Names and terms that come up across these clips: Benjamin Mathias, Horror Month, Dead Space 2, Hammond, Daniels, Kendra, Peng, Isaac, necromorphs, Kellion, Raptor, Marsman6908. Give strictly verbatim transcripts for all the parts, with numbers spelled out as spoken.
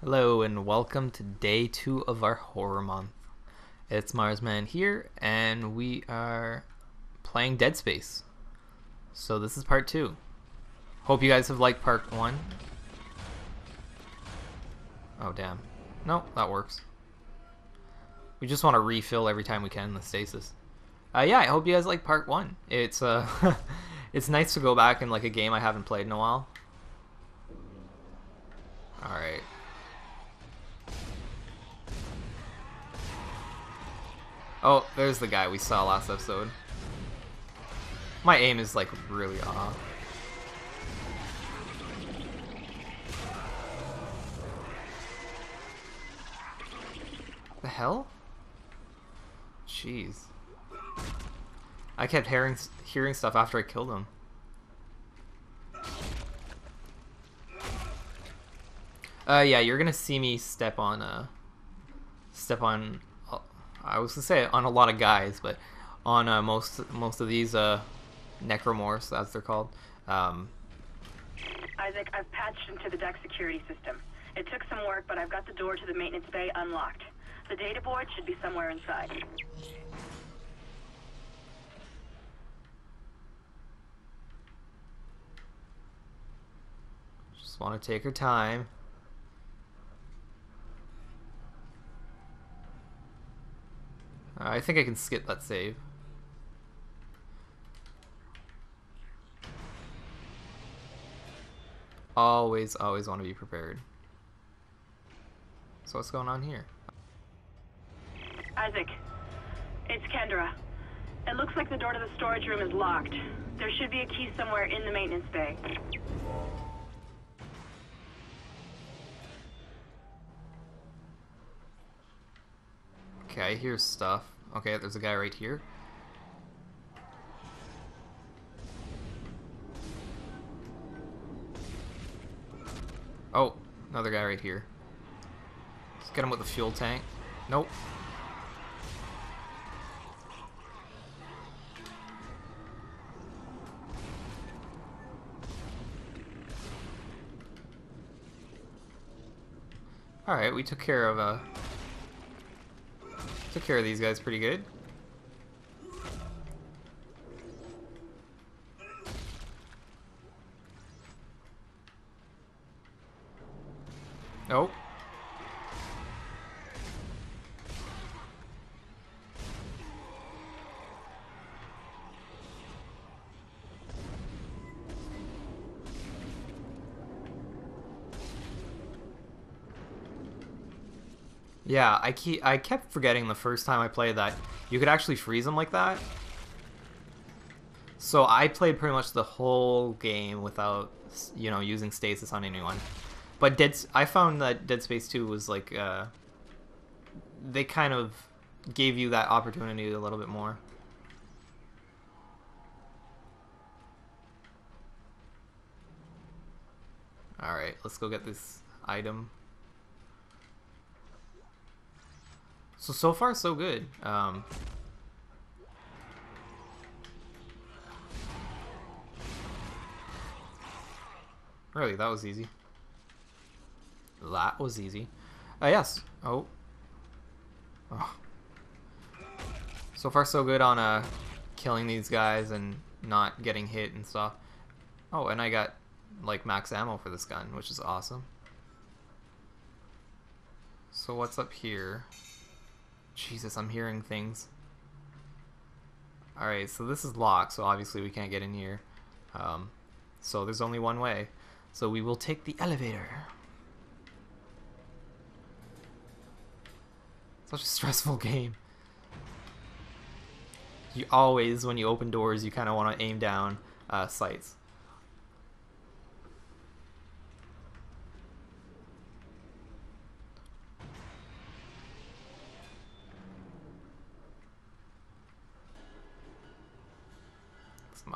Hello and welcome to day two of our horror month. It's Marsman here and we are playing Dead Space. So this is part two. Hope you guys have liked part one. Oh damn. No, that works. We just want to refill every time we can in the stasis. Uh, yeah, I hope you guys like part one. It's uh, it's nice to go back in like a game I haven't played in a while. Alright. Oh, there's the guy we saw last episode. My aim is like really off. The hell? Jeez. I kept hearing hearing stuff after I killed him. Uh, yeah, you're gonna see me step on uh, step on. I was gonna say on a lot of guys, but on uh, most most of these uh, necromorphs, as they're called. Um, Isaac, I've patched into the deck security system. It took some work, but I've got the door to the maintenance bay unlocked. The data board should be somewhere inside. Just want to take her time. I think I can skip that save. Always, always want to be prepared. So what's going on here? Isaac, it's Kendra. It looks like the door to the storage room is locked. There should be a key somewhere in the maintenance bay. Okay, I hear stuff. Okay, there's a guy right here. Oh, another guy right here. Let's get him with the fuel tank. Nope. Alright, we took care of a... Took care of these guys pretty good. Oh. Yeah, I keep I kept forgetting the first time I played that you could actually freeze them like that. So I played pretty much the whole game without, you know, using stasis on anyone. But Dead I found that Dead Space two was like uh, they kind of gave you that opportunity a little bit more. All right, let's go get this item. So, so far, so good. Um, really, that was easy. That was easy. Uh, yes. Oh. oh. So far, so good on uh, killing these guys and not getting hit and stuff. Oh, and I got, like, max ammo for this gun, which is awesome. So what's up here? Jesus, I'm hearing things. Alright, so this is locked, so obviously we can't get in here. Um, so there's only one way. So we will take the elevator. Such a stressful game. You always, when you open doors, you kind of want to aim down uh, sights.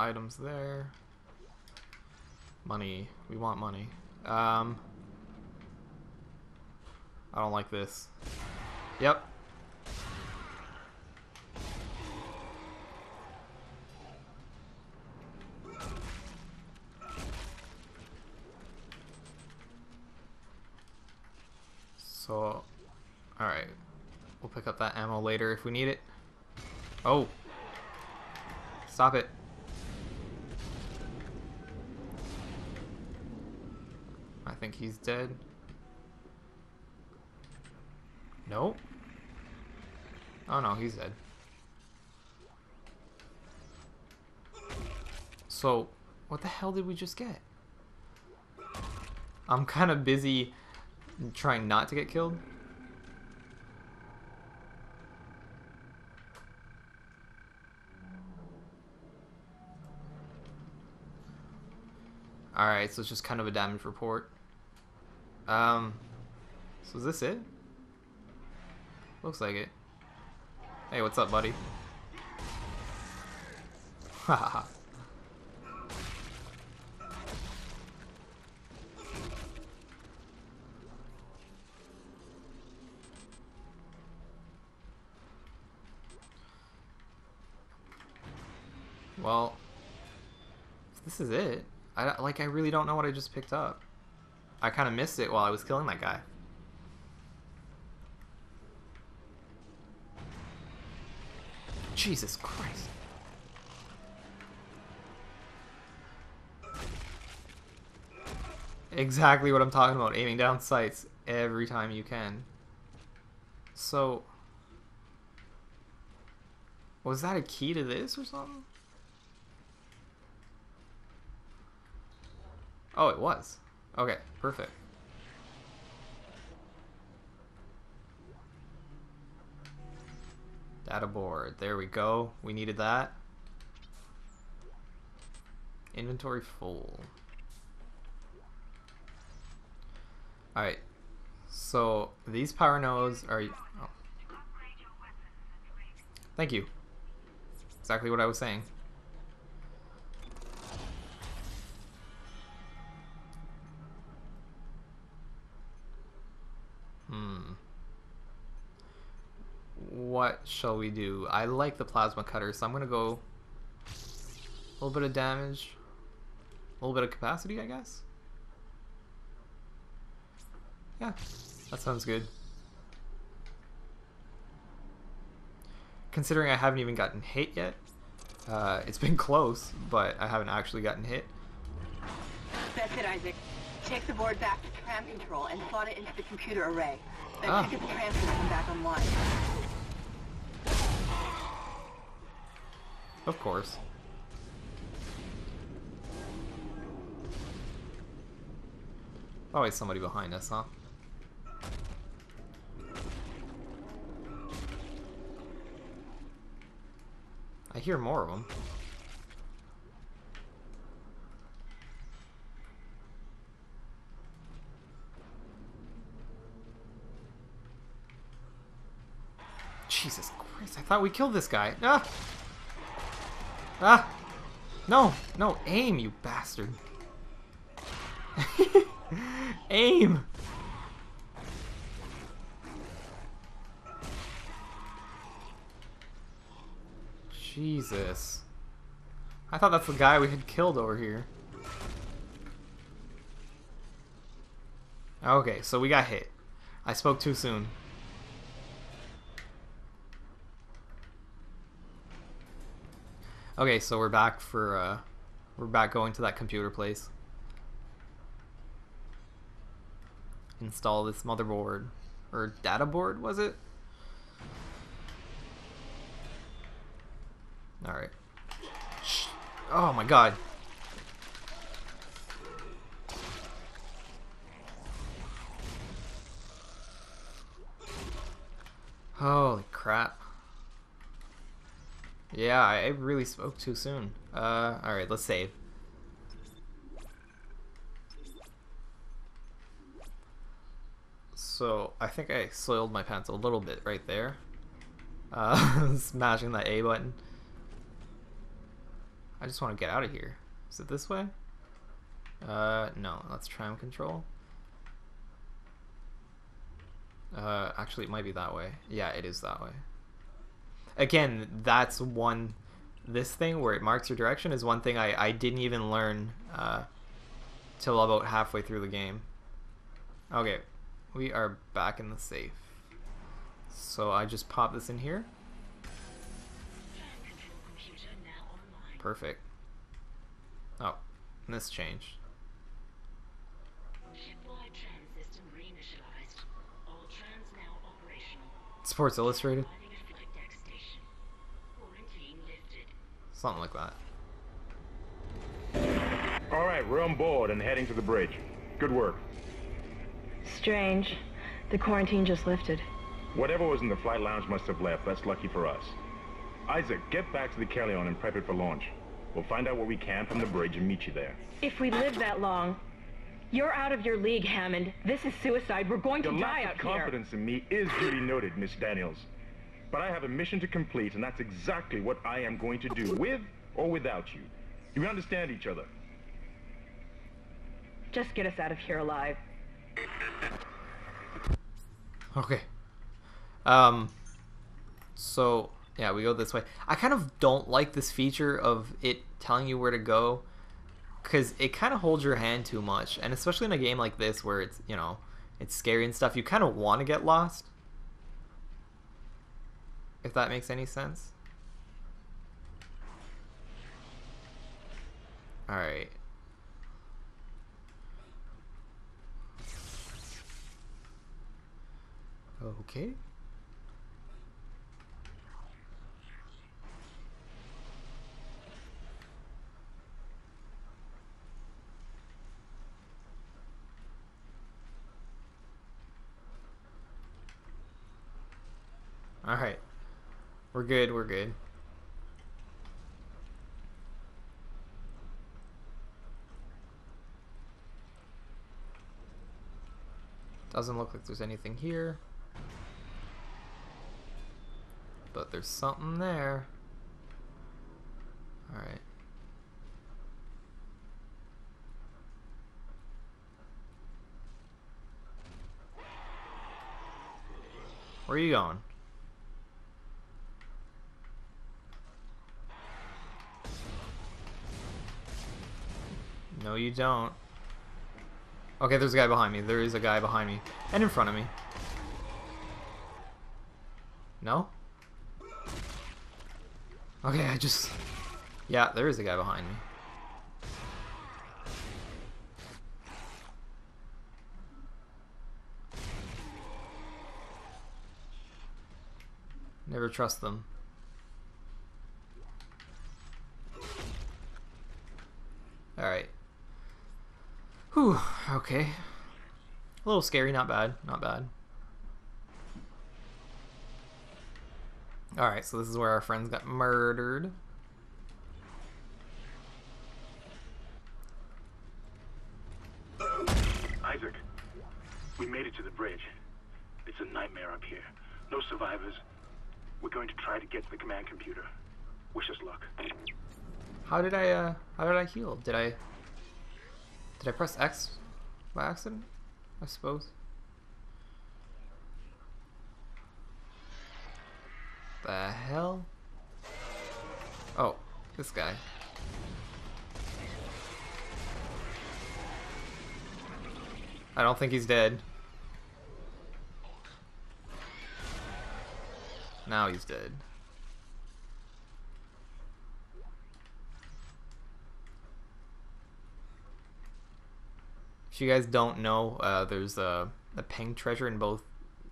Items there. Money. We want money. Um, I don't like this. Yep. So, alright. We'll pick up that ammo later if we need it. Oh! Stop it. I think he's dead. No? Oh no, he's dead. So, what the hell did we just get? I'm kind of busy trying not to get killed. Alright, so it's just kind of a damage report. Um, so is this it? Looks like it. Hey, what's up, buddy? Haha. Well, this is it. I, like, I really don't know what I just picked up. I kind of missed it while I was killing that guy. Jesus Christ. Exactly what I'm talking about, aiming down sights every time you can. So, was that a key to this or something? Oh, it was. Okay, perfect. Data board. There we go. We needed that. Inventory full. Alright. So, these power nodes are... Oh. Thank you. Exactly what I was saying. What shall we do? I like the plasma cutter, so I'm gonna go a little bit of damage, a little bit of capacity, I guess. Yeah, that sounds good. Considering I haven't even gotten hit yet, uh, it's been close, but I haven't actually gotten hit. That's it, Isaac. Take the board back to tram control and slot it into the computer array. Then ah. pick up the tram system back online. Of course. Always somebody behind us, huh? I hear more of them. Jesus Christ, I thought we killed this guy. Ah! Ah! No! No! Aim, you bastard! Aim! Jesus. I thought that's the guy we had killed over here. Okay, so we got hit. I spoke too soon. Okay, so we're back for, uh, we're back going to that computer place. Install this motherboard, or data board, was it? Alright. Oh my god. Holy crap. Yeah, I really spoke too soon. Uh, alright, let's save. So, I think I soiled my pants a little bit right there. Uh, smashing that A button. I just want to get out of here. Is it this way? Uh, no, that's tram control. Uh, actually, it might be that way. Yeah, it is that way. Again, that's one, this thing where it marks your direction is one thing I, I didn't even learn uh, till about halfway through the game. Okay, we are back in the safe. So I just pop this in here. Perfect. Oh, this changed. Sports Illustrated. Something like that. All right, we're on board and heading to the bridge. Good work. Strange. The quarantine just lifted. Whatever was in the flight lounge must have left. That's lucky for us. Isaac, get back to the Kellion and prep it for launch. We'll find out what we can from the bridge and meet you there. If we live that long. You're out of your league, Hammond. This is suicide. We're going to die out here. Your confidence in me is duly noted, Miss Daniels. But I have a mission to complete, and that's exactly what I am going to do, with or without you. Do we understand each other? Just get us out of here alive. Okay. Um. So, yeah, we go this way. I kind of don't like this feature of it telling you where to go, because it kind of holds your hand too much, and especially in a game like this where it's, you know, it's scary and stuff, you kind of want to get lost, if that makes any sense. Alright. Okay. Alright, we're good, we're good. Doesn't look like there's anything here. But there's something there. Alright. Where are you going? No, you don't. Okay, there's a guy behind me. There is a guy behind me. And in front of me. No? Okay, I just... Yeah, there is a guy behind me. Never trust them. Alright. Whew, okay. A little scary, not bad, not bad. Alright, so this is where our friends got murdered. Isaac, we made it to the bridge. It's a nightmare up here. No survivors. We're going to try to get to the command computer. Wish us luck. How did I, uh, how did I heal? Did I... Did I press X by accident? I suppose. The hell? Oh, this guy. I don't think he's dead. Now he's dead. If you guys don't know, uh, there's a, a Peng treasure in both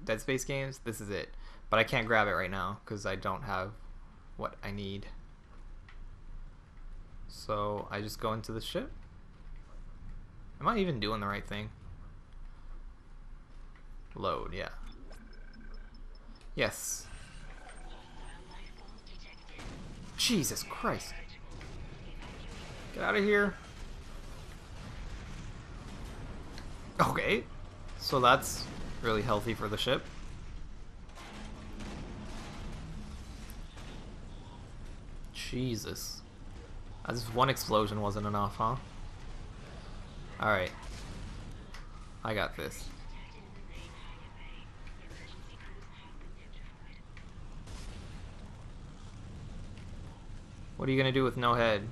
Dead Space games. This is it. But I can't grab it right now because I don't have what I need. So I just go into the ship. Am I even doing the right thing? Load, yeah. Yes. Jesus Christ. Get out of here. Okay, so that's really healthy for the ship. Jesus. As if one explosion wasn't enough, huh? Alright. I got this. What are you gonna do with no head?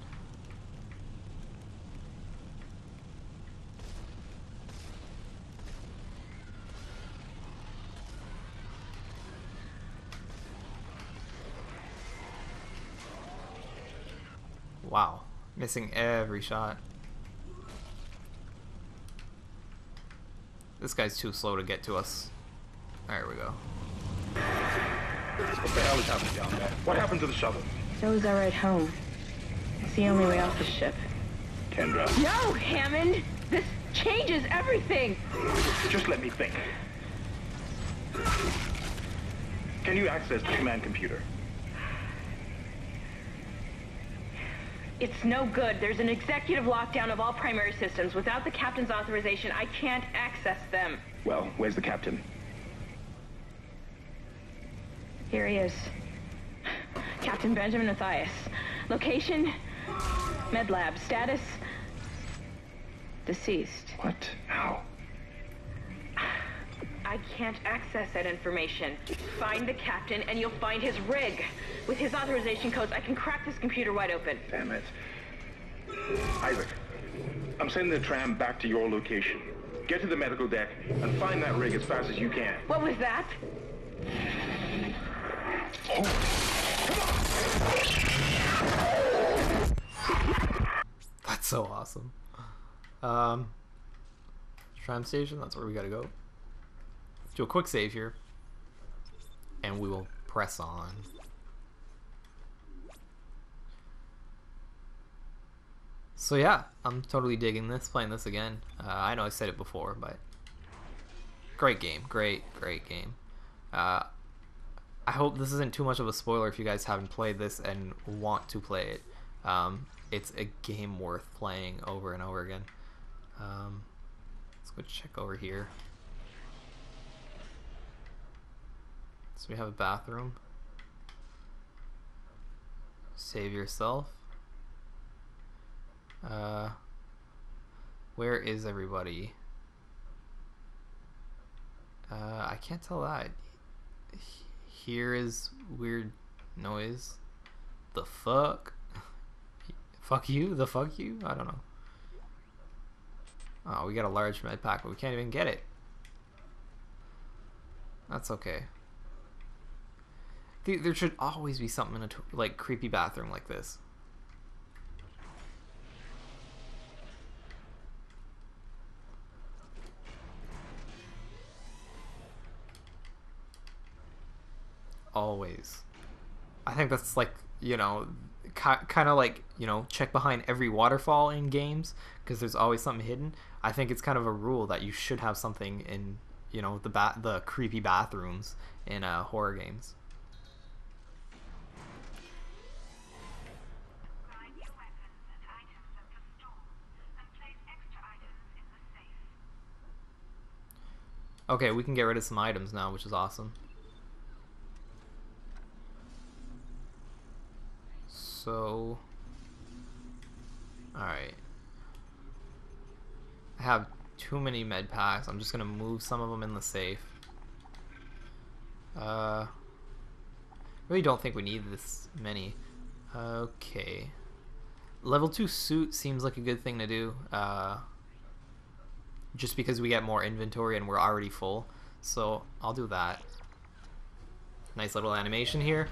Wow. Missing every shot. This guy's too slow to get to us. There we go. What the hell is happening down there? What happened to the shuttle? Those are at home. It's the only way off the ship. Kendra. No, Hammond! This changes everything! Just let me think. Can you access the command computer? It's no good. There's an executive lockdown of all primary systems. Without the captain's authorization, I can't access them. Well, where's the captain? Here he is. Captain Benjamin Mathias. Location? Med lab. Status? Deceased. What? How? I can't access that information. Find the captain and you'll find his rig. With his authorization codes, I can crack this computer wide open. Damn it. Isaac, I'm sending the tram back to your location. Get to the medical deck and find that rig as fast as you can. What was that? Oh. Come on. That's so awesome. Um, tram station, that's where we gotta go. Do a quick save here, and we will press on. So yeah, I'm totally digging this, playing this again. Uh, I know I said it before, but great game, great, great game. Uh, I hope this isn't too much of a spoiler if you guys haven't played this and want to play it. Um, it's a game worth playing over and over again. Um, let's go check over here. So we have a bathroom. Save yourself. Uh, where is everybody? Uh, I can't tell that. Here is weird noise. The fuck? Fuck you? The fuck you? I don't know. Oh, we got a large med pack, but we can't even get it. That's okay. There should always be something in a like creepy bathroom like this. Always. I think that's like, you know, kind of like, you know, check behind every waterfall in games because there's always something hidden. I think it's kind of a rule that you should have something in, you know, the ba the creepy bathrooms in uh, horror games. Okay, we can get rid of some items now, which is awesome. So, alright. I have too many med packs. I'm just gonna move some of them in the safe. Uh, really don't think we need this many. Okay. Level two suit seems like a good thing to do. Uh, just because we get more inventory and we're already full, so I'll do that. Nice little animation here.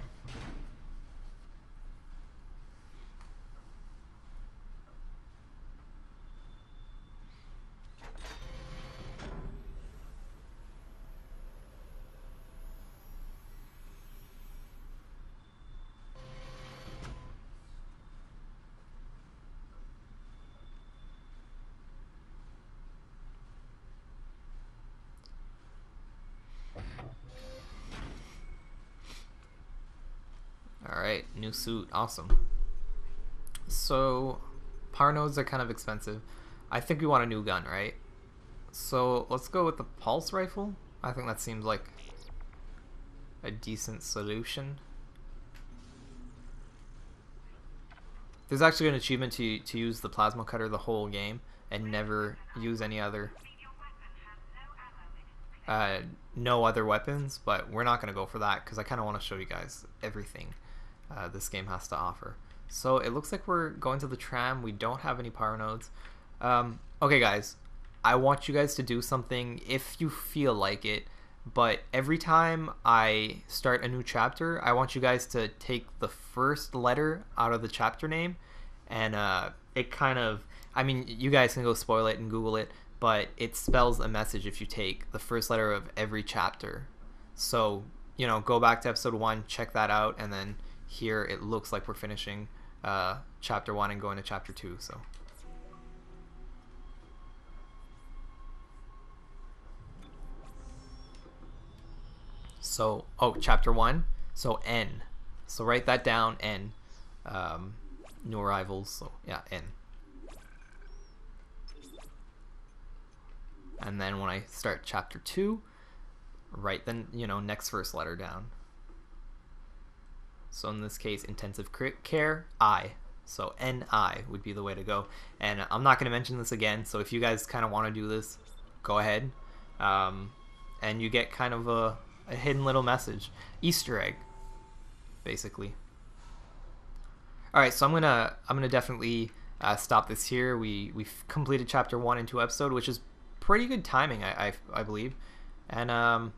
New suit, awesome. So power nodes are kind of expensive. I think we want a new gun, right? So let's go with the pulse rifle. I think that seems like a decent solution. There's actually an achievement to, to use the plasma cutter the whole game and never use any other uh, no other weapons, but we're not gonna go for that because I kinda wanna show you guys everything Uh, this game has to offer. So it looks like we're going to the tram. We don't have any power nodes. Um, okay guys, I want you guys to do something if you feel like it, but every time I start a new chapter, I want you guys to take the first letter out of the chapter name and uh, it kind of, I mean, you guys can go spoil it and Google it, but it spells a message if you take the first letter of every chapter. So, you know, go back to episode one, check that out, and then here it looks like we're finishing uh, chapter one and going to chapter two, so. So, oh, chapter one, so N. So write that down, N. Um, new arrivals, so yeah, N. And then when I start chapter two, write the, you know, next first letter down. So in this case, intensive care, I. So N I would be the way to go. And I'm not going to mention this again, so if you guys kind of want to do this, go ahead. Um, and you get kind of a, a hidden little message. Easter egg, basically. Alright, so I'm going to I'm gonna definitely uh, stop this here. We, we've completed chapter one and two episode, which is pretty good timing, I, I, I believe. And um,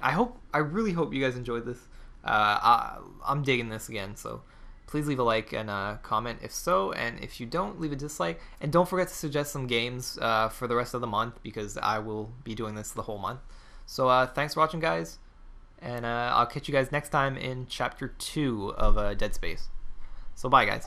I hope, I really hope you guys enjoyed this. Uh, I, I'm digging this again, so please leave a like and a comment if so, and if you don't, leave a dislike. And don't forget to suggest some games uh, for the rest of the month, because I will be doing this the whole month. So uh, thanks for watching, guys, and uh, I'll catch you guys next time in Chapter two of uh, Dead Space. So bye, guys.